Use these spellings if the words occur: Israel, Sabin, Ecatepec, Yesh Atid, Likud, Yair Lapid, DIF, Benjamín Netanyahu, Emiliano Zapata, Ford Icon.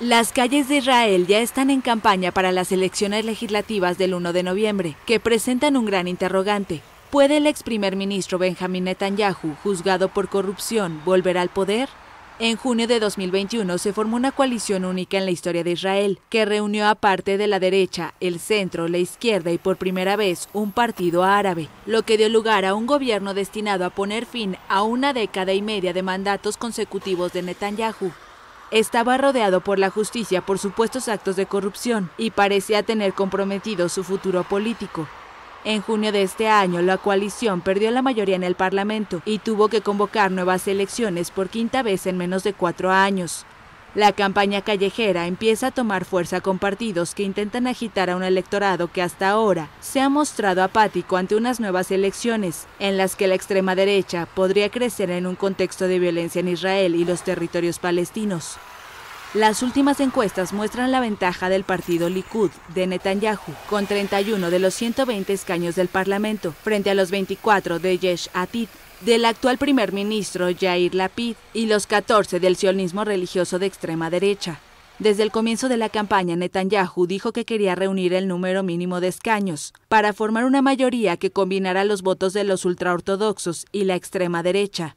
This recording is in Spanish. Las calles de Israel ya están en campaña para las elecciones legislativas del 1 de noviembre, que presentan un gran interrogante. ¿Puede el exprimer ministro Benjamín Netanyahu, juzgado por corrupción, volver al poder? En junio de 2021 se formó una coalición única en la historia de Israel, que reunió a parte de la derecha, el centro, la izquierda y por primera vez un partido árabe, lo que dio lugar a un gobierno destinado a poner fin a una década y media de mandatos consecutivos de Netanyahu. Estaba rodeado por la justicia por supuestos actos de corrupción y parecía tener comprometido su futuro político. En junio de este año, la coalición perdió la mayoría en el Parlamento y tuvo que convocar nuevas elecciones por quinta vez en menos de 4 años. La campaña callejera empieza a tomar fuerza con partidos que intentan agitar a un electorado que hasta ahora se ha mostrado apático ante unas nuevas elecciones, en las que la extrema derecha podría crecer en un contexto de violencia en Israel y los territorios palestinos. Las últimas encuestas muestran la ventaja del partido Likud de Netanyahu, con 31 de los 120 escaños del Parlamento, frente a los 24 de Yesh Atid, del actual primer ministro Yair Lapid, y los 14 del sionismo religioso de extrema derecha. Desde el comienzo de la campaña, Netanyahu dijo que quería reunir el número mínimo de escaños para formar una mayoría que combinara los votos de los ultraortodoxos y la extrema derecha.